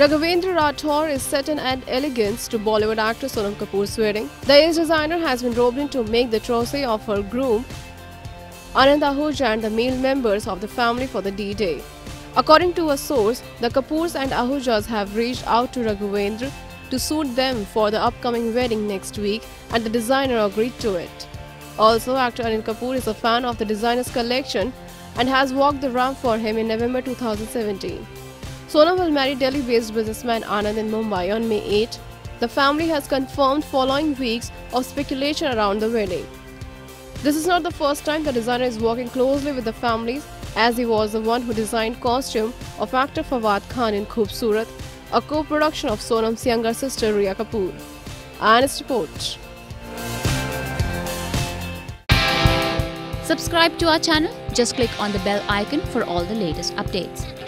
Raghavendra Rathore is set an elegance to Bollywood actor Sonam Kapoor's wedding. The ace designer has been robed in to make the trousseau of her groom, Anand Ahuja, and the male members of the family for the D-Day. According to a source, the Kapoors and Ahujas have reached out to Raghavendra to suit them for the upcoming wedding next week, and the designer agreed to it. Also, actor Anand Kapoor is a fan of the designer's collection and has walked the ramp for him in November 2017. Sonam will marry Delhi-based businessman Anand in Mumbai on May 8. The family has confirmed following weeks of speculation around the wedding. This is not the first time the designer is working closely with the families, as he was the one who designed costume of actor Fawad Khan in Khubsurat, a co-production of Sonam's younger sister Riya Kapoor. IANS reports. Subscribe to our channel. Just click on the bell icon for all the latest updates.